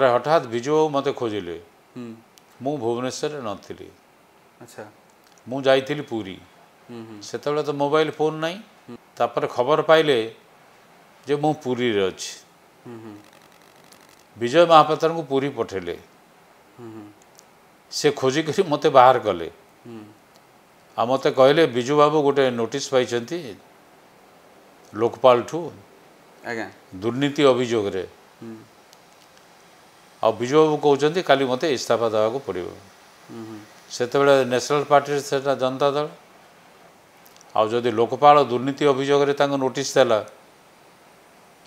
थे हठात विजु मत खोजिले मु भुवनेश्वर नी अच्छा मुझे पुरी से तो मोबाइल फोन ना तापर खबर पाइले जे मु पुरी अच्छी विजय महापात्र को पुरी पठेले से खोजिक मत बाहर कले आ मत कहले विजु बाबू गोटे नोटिस पाई लोकपाल ठू आज्ञा दुर्नीति अभियोग रे आ विजु बाबू कहते काली मत इस्तीफा देवाक पड़ो से नेशनल पार्टी से जनता दल आदि लोकपाल दुर्नीति अभियोग रे तांको नोटिस देला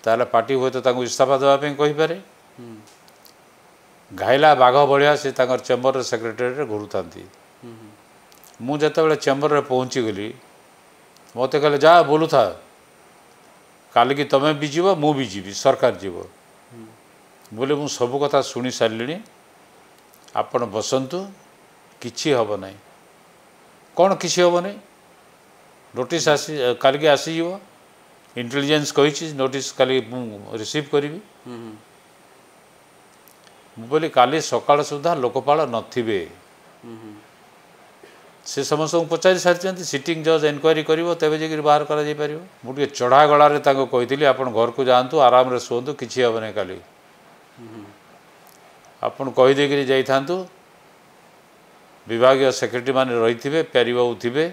ताला पार्टी हुए तो तांको इस्तीफा देवाई कहीपे घाइला बाघ भाया से चेम्बर सेक्रेटेरियट घूरुता मुझे चेम्बर में पहुँची गली मत कहले जा बोलू था काल की तुम भी जीव मु भी जीवी सरकार जीव बोले मु सब कथा शुणी सारे आपण बसंतु किछि हब ना कौन किछि हब ना नोटिस आसी काल की आसीज इंटेलिजेंस कही नोटिस काल रिसीव करी बोली काली सकाल सुधा लोकपाल नथिबे से समस्त पचारि सारी सिटिंग जज एनक्वायरी कर तेज जाकर बाहर कर मुझे चढ़ा गलारे कही आप घर को जातु आराम से शुंतु किसी हे ना काली आपन कहीदेक जाइंतु विभाग सेक्रेटरी मान रही थे प्यारी बाबू थे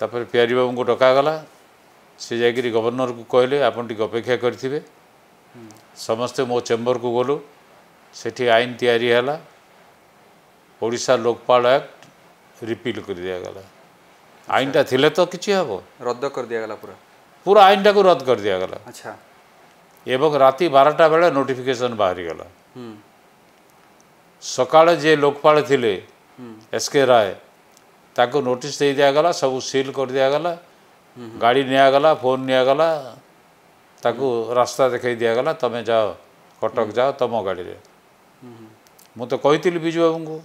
तापर प्यारी बाबू को डकागला सी जा गवर्नर को कहले आपन टी अपेक्षा करेंगे समस्ते मो चेम्बर को गलु से आईन या ओडिशा लोकपाल एक्ट रिपील कर दिगला आईनटा थिले तो किसी हम रद्द कर दिगला पूरा पूरा आईनटा को रद्द कर दिगला अच्छा एवं राति 12टा बेले नोटिफिकेशन बाहरी गला सकाल जे लोकपाल थिले एसके राय ताको नोटिस दे दिगला सब सील कर दिगला गाड़ी निगला फोन निगला ताको रास्ता देख दिगला तमें जाओ कटक जाओ तम गाड़ी मुझे तो कही विजु बाबू को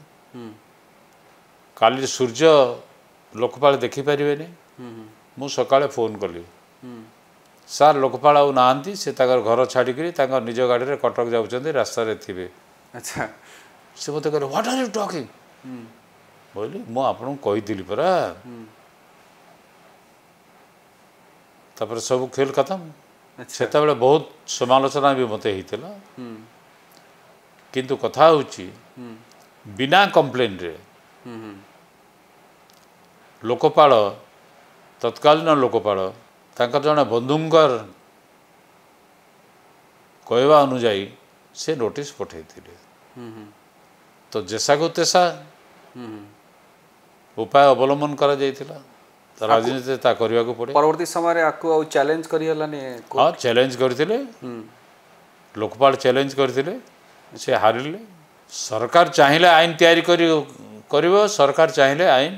काली सूर्य लोकपाल देखिपारे मु सकाले फोन कली सार लोकपाल आउ नांती से घर छाड़ी निज गाड़ी रे कटक जाऊँ रास्ता रे थी अच्छा से मत कहले व्हाट आर यू टॉकिंग बोली मु आपन कही परा तापर सब खेल खत्म से बहुत समालोचना भी मत होता किंतु कथा होची बिना कंप्लेन रे लोकपाल तत्कालीन लोकपाल जने बंधुंकर कहवा अनुजाई से नोटिस पठाई तो जैसा को तैसा उपाय अवलंबन करा राजनीति करने को पड़े परवर्ती समय आपको चैलेंज हाँ चैलेंज करते लोकपाल चैलेंज करते से हारिले सरकार चाहिए आईन तैयारी करिवो सरकार चाहिए आईन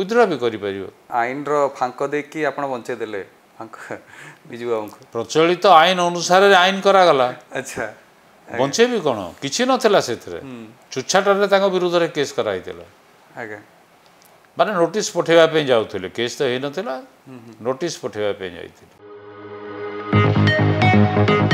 उद्रा भी करिवो आईन रो फांक देखि आपण बंचे देले फांक बिजु बाबू को प्रचलित तो आईन अनुसार आईन करा गला अच्छा बंचे भी कोन किछि नथिला सेतरे चुच्छाटारे तांको विरुद्ध रे केस कराई देला आगे माने नोटिस पठेबा पे जाउथिले केस तो हे नथिला नोटिस पठेबा पे जाइथिले